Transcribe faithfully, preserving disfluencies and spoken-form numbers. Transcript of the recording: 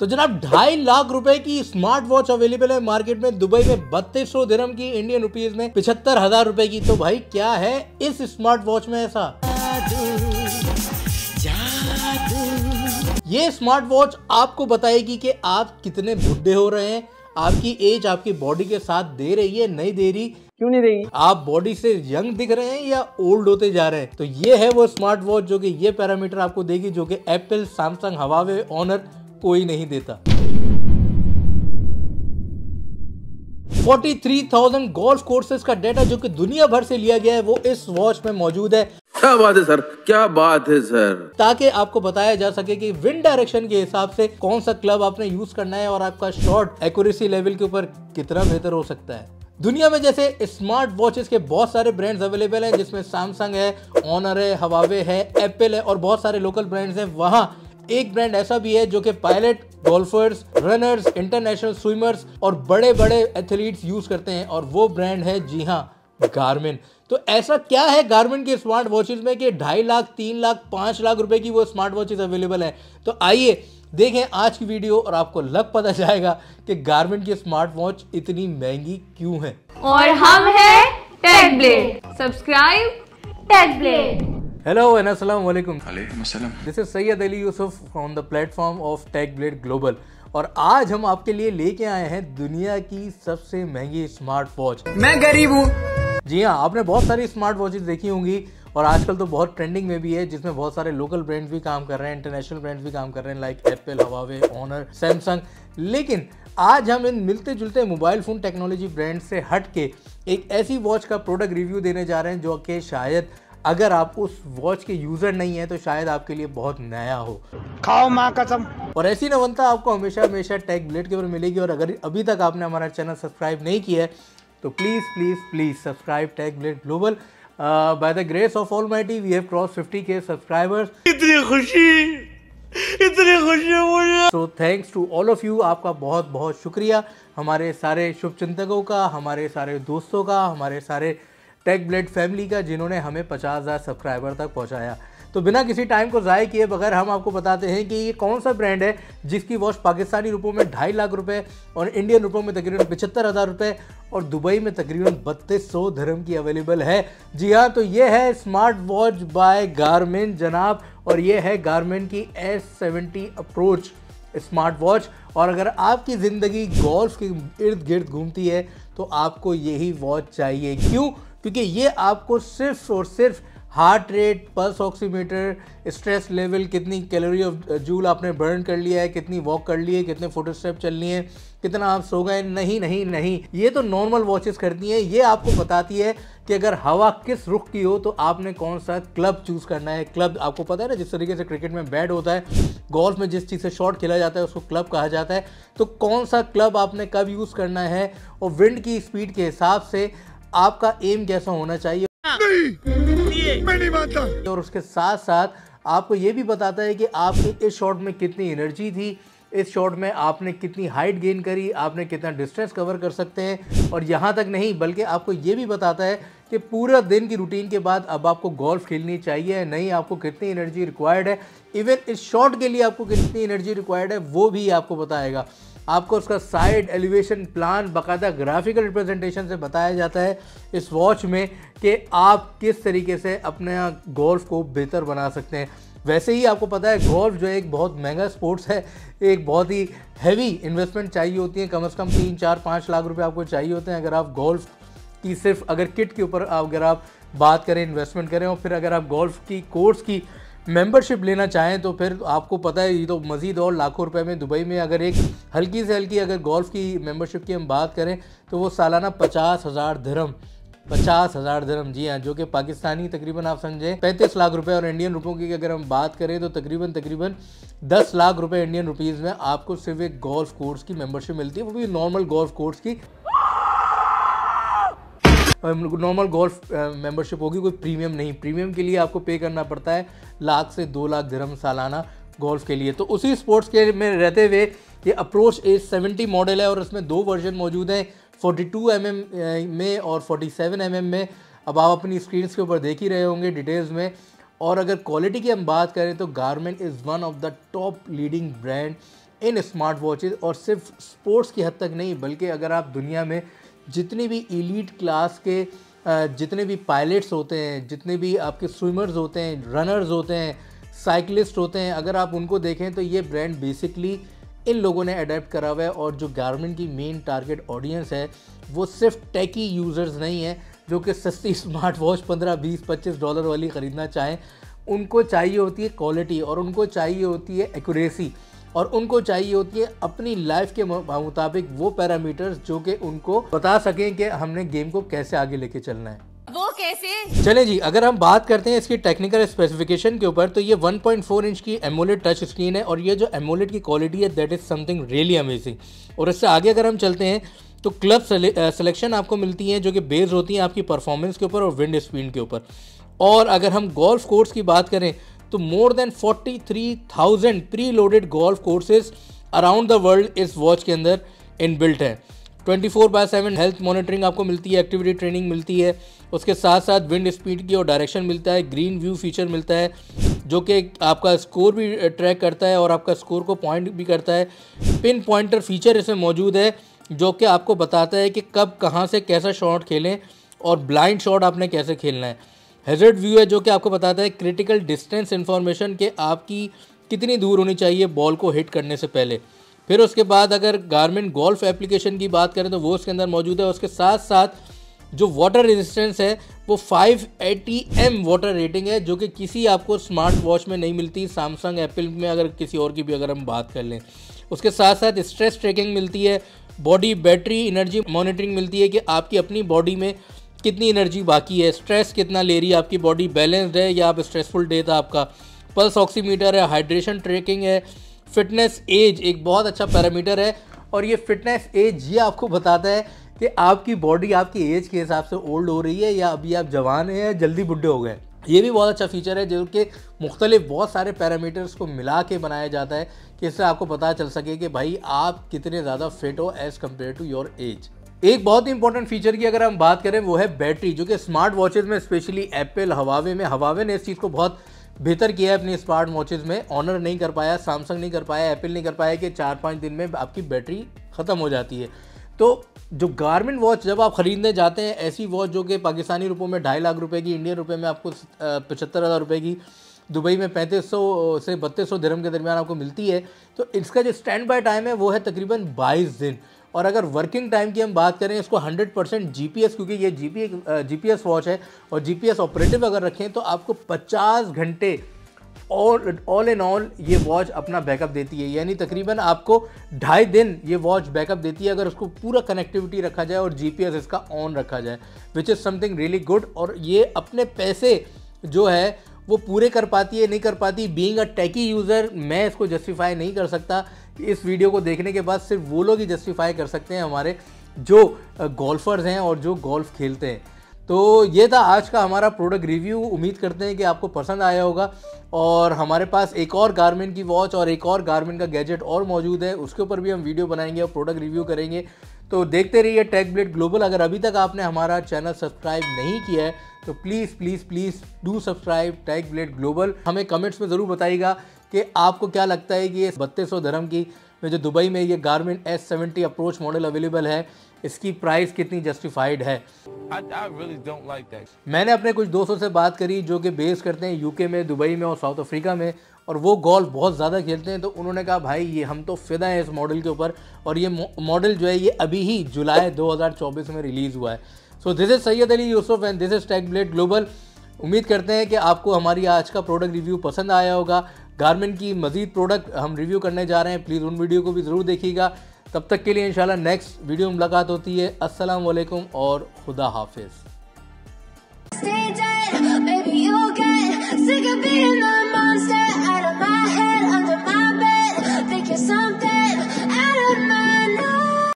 तो जनाब ढाई लाख रुपए की स्मार्ट वॉच अवेलेबल है मार्केट में दुबई में बत्तीस सौ दिरहम की, इंडियन रुपीस में पिछहत्तर हजार रुपए की। तो भाई क्या है इस स्मार्ट वॉच में ऐसा? ये स्मार्ट वॉच आपको बताएगी कि आप कितने बुढ़े हो रहे हैं, आपकी एज आपकी बॉडी के साथ दे रही है नहीं दे रही, क्यों नहीं रही, आप बॉडी से यंग दिख रहे हैं या ओल्ड होते जा रहे हैं। तो ये है वो स्मार्ट वॉच जो कि ये पैरामीटर आपको देगी, जो कि एप्पल, सैमसंग, हवावे, ऑनर कोई नहीं देता। तैंतालीस हज़ार गोल्फ कोर्सेज का डेटा जो कि दुनिया भर से लिया गया है वो इस वॉच में मौजूद है। क्या बात है सर, क्या बात है सर। ताकि आपको बताया जा सके कि विंड डायरेक्शन के हिसाब से कौन सा क्लब आपने यूज करना है और आपका शॉट एक्यूरेसी लेवल के ऊपर कितना बेहतर हो सकता है। दुनिया में जैसे स्मार्ट वॉचेस के बहुत सारे ब्रांड्स अवेलेबल हैं, जिसमें सैमसंग है, ऑनर है, हवावे है, एप्पल है और बहुत सारे लोकल ब्रांड्स हैं। वहाँ एक ब्रांड ऐसा भी है जो कि pilot, golfers, runners, international swimmers और बड़े बड़े एथलीट्स यूज करते हैं और वो ब्रांड है जी हाँ गार्मिन। तो ऐसा क्या है गार्मिन के स्मार्ट वॉचेस में कि ढाई लाख, तीन लाख, पाँच लाख रुपए की वो स्मार्ट वॉचेस अवेलेबल हैं? तो आइए देखें आज की वीडियो और आपको लग पता जाएगा कि गार्मिन की स्मार्ट वॉच इतनी महंगी क्यों है। और हम हैं take blade, subscribe take blade. Hello and अस्सलाम वालेकुम। वालेकुम अस्सलाम। This is Syed Ali Yusuf from the platform of take blade global और आज हम आपके लिए लेके आए हैं दुनिया की सबसे महंगी स्मार्ट वॉच। मैं गरीब हूँ। जी हाँ, आपने बहुत सारी स्मार्ट वॉचेस देखी होंगी और आजकल तो बहुत ट्रेंडिंग में भी है, जिसमें बहुत सारे लोकल ब्रांड्स भी काम कर रहे हैं, इंटरनेशनल ब्रांड्स भी काम कर रहे हैं, like Apple, Huawei, Honor, Samsung. लेकिन आज हम इन मिलते जुलते मोबाइल फ़ोन टेक्नोलॉजी ब्रांड से हट के एक ऐसी वॉच का प्रोडक्ट रिव्यू देने जा रहे हैं जो कि शायद अगर आप उस वॉच के यूजर नहीं हैं तो शायद आपके लिए बहुत नया हो। खाओ मां कसम। और ऐसी नवनता आपको हमेशा हमेशा टेक ब्लेड के ऊपर मिलेगी। और अगर अभी तक आपने हमारा चैनल सब्सक्राइब नहीं किया है तो please please please subscribe take blade global. By the grace of almighty we have cross fifty K subscribers. इतनी खुशी, इतनी खुशी मुझे। So thanks to all of you, आपका बहुत बहुत शुक्रिया। हमारे सारे शुभचिंतकों का, हमारे सारे दोस्तों का, हमारे सारे टेक ब्लेड फैमिली का, जिन्होंने हमें पचास हज़ार सब्सक्राइबर तक पहुंचाया। तो बिना किसी टाइम को ज़ाय किए बगैर हम आपको बताते हैं कि ये कौन सा ब्रांड है जिसकी वॉच पाकिस्तानी रुपयों में ढाई लाख रुपए और इंडियन रुपयों में तकरीबन पचहत्तर हज़ार रुपये और दुबई में तकरीबन बत्तीस सौ दिरहम की अवेलेबल है। जी हाँ, तो ये है स्मार्ट वॉच बाय गार्मिन जनाब, और ये है गार्मिन की S seventy approach smart watch. और अगर आपकी ज़िंदगी गोल्फ के इर्द गिर्द घूमती है तो आपको यही वॉच चाहिए। क्यों? क्योंकि ये आपको सिर्फ और सिर्फ heart rate, pulse oximeter, stress level, कितनी कैलोरी ऑफ जूल आपने बर्न कर लिया है, कितनी वॉक कर ली है, कितने फोटो स्टेप चलनी है, कितना आप सो गए, नहीं नहीं नहीं, ये तो नॉर्मल वॉचेस करती हैं। ये आपको बताती है कि अगर हवा किस रुख की हो तो आपने कौन सा क्लब चूज़ करना है। क्लब आपको पता है ना, जिस तरीके से क्रिकेट में बैट होता है, गोल्फ में जिस चीज़ से शॉट खेला जाता है उसको क्लब कहा जाता है। तो कौन सा क्लब आपने कब यूज़ करना है और विंड की स्पीड के हिसाब से आपका एम कैसा होना चाहिए, नहीं, मैं नहीं मानता। और उसके साथ साथ आपको ये भी बताता है कि आपके इस शॉट में कितनी एनर्जी थी, इस शॉट में आपने कितनी हाइट गेन करी, आपने कितना डिस्टेंस कवर कर सकते हैं। और यहाँ तक नहीं, बल्कि आपको ये भी बताता है कि पूरा दिन की रूटीन के बाद अब आपको गोल्फ खेलनी चाहिए नहीं, आपको कितनी एनर्जी रिक्वायर्ड है, इवन इस शॉट के लिए आपको कितनी एनर्जी रिक्वायर्ड है वो भी आपको बताएगा। आपको उसका साइड एलिवेशन प्लान बाकायदा ग्राफिकल रिप्रेजेंटेशन से बताया जाता है इस वॉच में कि आप किस तरीके से अपने गोल्फ को बेहतर बना सकते हैं। वैसे ही आपको पता है गोल्फ जो एक बहुत महंगा स्पोर्ट्स है, एक बहुत ही हैवी इन्वेस्टमेंट चाहिए होती है, कम से कम तीन चार पाँच लाख रुपए आपको चाहिए होते हैं अगर आप गोल्फ की सिर्फ अगर किट के ऊपर अगर आप बात करें, इन्वेस्टमेंट करें। और फिर अगर आप गोल्फ की कोर्स की मेंबरशिप लेना चाहें तो फिर आपको पता है ये तो मज़ीद और लाखों रुपए में दुबई में अगर एक हल्की से हल्की अगर गोल्फ़ की मेंबरशिप की हम बात करें तो वो सालाना पचास हज़ार दिरहम, पचास हज़ार दिरहम, जी हाँ, जो कि पाकिस्तानी तकरीबन आप समझें पैंतीस लाख रुपए और इंडियन रुपयों की अगर हम बात करें तो तकरीबन तकरीबन दस लाख रुपए इंडियन रुपीज़ में आपको सिर्फ एक गोल्फ़ कोर्स की मेम्बरशिप मिलती है, वो भी नॉर्मल गोल्फ़ कोर्स की नॉर्मल गोल्फ मेंबरशिप होगी, कोई प्रीमियम नहीं। प्रीमियम के लिए आपको पे करना पड़ता है लाख से दो लाख दिरहम सालाना गोल्फ के लिए। तो उसी स्पोर्ट्स के में रहते हुए ये अप्रोच एस सेवेंटी मॉडल है और इसमें दो वर्जन मौजूद हैं, बयालीस एम एम में और सैंतालीस एम एम में। अब आप अपनी स्क्रीन्स के ऊपर देख ही रहे होंगे डिटेल्स में। और अगर क्वालिटी की हम बात करें तो Garmin is one of the top leading brand in smart watches, और सिर्फ स्पोर्ट्स की हद तक नहीं बल्कि अगर आप दुनिया में जितनी भी एलीट क्लास के जितने भी पायलट्स होते हैं, जितने भी आपके स्विमर्स होते हैं, रनर्स होते हैं, साइकिलिस्ट होते हैं, अगर आप उनको देखें तो ये ब्रांड बेसिकली इन लोगों ने अडेप्ट करा हुआ है। और जो गारमेंट की मेन टारगेट ऑडियंस है वो सिर्फ टेकी यूज़र्स नहीं है जो कि सस्ती स्मार्ट वॉच पंद्रह बीस पच्चीस डॉलर वाली ख़रीदना चाहें। उनको चाहिए होती है क्वालिटी, और उनको चाहिए होती है एक्यूरेसी, और उनको चाहिए होती है अपनी लाइफ के मुताबिक वो पैरामीटर्स जो कि उनको बता सकें कि हमने गेम को कैसे आगे लेके चलना है, वो कैसे। चलें जी, अगर हम बात करते हैं इसकी टेक्निकल स्पेसिफिकेशन के ऊपर तो ये वन पॉइंट फोर इंच की एमोलेड टच स्क्रीन है, और ये जो एमोलेड की क्वालिटी है that is something really amazing. और इससे आगे अगर हम चलते हैं तो क्लब सिलेक्शन आपको मिलती है जो कि बेस्ड होती है आपकी परफॉर्मेंस के ऊपर और विंड स्पीड के ऊपर। और अगर हम गोल्फ कोर्स की बात करें तो मोर देन तैंतालीस हज़ार pre loaded golf courses around the world इस वॉच के अंदर इनबिल्ट है। Twenty four by seven health monitoring आपको मिलती है, एक्टिविटी ट्रेनिंग मिलती है, उसके साथ साथ विंड स्पीड की और डायरेक्शन मिलता है, ग्रीन व्यू फीचर मिलता है जो कि आपका स्कोर भी ट्रैक करता है और आपका स्कोर को पॉइंट भी करता है। पिन पॉइंटर फीचर इसमें मौजूद है जो कि आपको बताता है कि कब कहाँ से कैसा शॉट खेलें और ब्लाइंड शॉट आपने कैसे खेलना है। हैजर्ड व्यू है जो कि आपको बताता है क्रिटिकल डिस्टेंस इन्फॉर्मेशन के आपकी कितनी दूर होनी चाहिए बॉल को हिट करने से पहले। फिर उसके बाद अगर गारमेंट गोल्फ एप्लीकेशन की बात करें तो वो उसके अंदर मौजूद है। उसके साथ साथ जो वाटर रेजिस्टेंस है वो five A T M water rating है जो कि किसी आपको स्मार्ट वॉच में नहीं मिलती, सैमसंग एप्पल में अगर किसी और की भी अगर हम बात कर लें। उसके साथ साथ स्ट्रेस ट्रैकिंग मिलती है, बॉडी बैटरी एनर्जी मॉनिटरिंग मिलती है कि आपकी अपनी बॉडी में कितनी एनर्जी बाकी है, स्ट्रेस कितना ले रही है, आपकी बॉडी बैलेंस्ड है या आप स्ट्रेसफुल डे था आपका। पल्स ऑक्सीमीटर है, हाइड्रेशन ट्रैकिंग है, फिटनेस एज एक बहुत अच्छा पैरामीटर है, और ये फिटनेस एज ये आपको बताता है कि आपकी बॉडी आपकी एज के हिसाब से ओल्ड हो रही है या अभी आप जवान हैं या जल्दी बुढ़े हो गए। ये भी बहुत अच्छा फीचर है जो कि मुख्तलिफ बहुत सारे पैरामीटर्स को मिला के बनाया जाता है कि इससे आपको पता चल सके कि भाई आप कितने ज़्यादा फिट हो as compare to your age. एक बहुत ही इंपॉर्टेंट फीचर की अगर हम बात करें वो है बैटरी, जो कि स्मार्ट वॉचेज़ में स्पेशली एप्पल हवावे में हवावे ने इस चीज़ को बहुत बेहतर किया है अपनी स्मार्ट वॉचेज़ में। ऑनर नहीं कर पाया, सैमसंग नहीं कर पाया, एप्पल नहीं कर पाया कि चार पाँच दिन में आपकी बैटरी ख़त्म हो जाती है। तो जो गारमेंट वॉच जब आप ख़रीदने जाते हैं, ऐसी वॉच जो कि पाकिस्तानी रुपयों में ढाई लाख रुपये की, इंडियन रुपये में आपको पचहत्तर हज़ार रुपये की, दुबई में पैंतीस सौ से बत्तीस सौ दिरहम के दरमियान आपको मिलती है, तो इसका जो स्टैंड बाय टाइम है वो है तकरीबन बाईस दिन। और अगर वर्किंग टाइम की हम बात करें इसको हंड्रेड परसेंट जीपीएस, क्योंकि ये जीपी जीपीएस वॉच है और जीपीएस ऑपरेटिव अगर रखें तो आपको पचास घंटे ऑल ऑल इन ऑल ये वॉच अपना बैकअप देती है, यानी तकरीबन आपको ढाई दिन ये वॉच बैकअप देती है अगर उसको पूरा कनेक्टिविटी रखा जाए और जीपीएस इसका ऑन रखा जाए, which is something really good. और ये अपने पैसे जो है वो पूरे कर पाती है, नहीं कर पाती, बीइंग अ टेकी यूज़र मैं इसको जस्टिफाई नहीं कर सकता। इस वीडियो को देखने के बाद सिर्फ वो लोग ही जस्टिफाई कर सकते हैं हमारे जो गोल्फर्स हैं और जो गोल्फ खेलते हैं। तो ये था आज का हमारा प्रोडक्ट रिव्यू, उम्मीद करते हैं कि आपको पसंद आया होगा। और हमारे पास एक और गारमेंट की वॉच और एक और गारमेंट का गैजेट और मौजूद है, उसके ऊपर भी हम वीडियो बनाएंगे और प्रोडक्ट रिव्यू करेंगे, तो देखते रहिए टेक ब्लेड ग्लोबल। अगर अभी तक आपने हमारा चैनल सब्सक्राइब नहीं किया है तो please please please do subscribe take blade Global. हमें कमेंट्स में ज़रूर बताइएगा कि आपको क्या लगता है कि ये बत्तीस सौ दरहम की में जो दुबई में ये Garmin S seventy approach model available है, इसकी प्राइस कितनी जस्टिफाइड है। I, I really don't like that. मैंने अपने कुछ दोस्तों से बात करी जो कि बेस करते हैं यूके में, दुबई में और साउथ अफ्रीका में, और वो गोल्फ बहुत ज़्यादा खेलते हैं, तो उन्होंने कहा भाई ये हम तो फिदा हैं इस मॉडल के ऊपर, और ये मॉडल जो है ये अभी ही जुलाई दो हज़ार चौबीस में रिलीज़ हुआ है। So this is Syed Ali Yusuf and this is Tech blade Global. उम्मीद करते हैं कि आपको हमारी आज का प्रोडक्ट रिव्यू पसंद आया होगा। गारमेंट की मज़ीद प्रोडक्ट हम रिव्यू करने जा रहे हैं, प्लीज़ उन वीडियो को भी ज़रूर देखिएगा। तब तक के लिए इंशाल्लाह नेक्स्ट वीडियो में मुलाकात होती है। अस्सलाम वालेकुम और खुदा हाफिज़।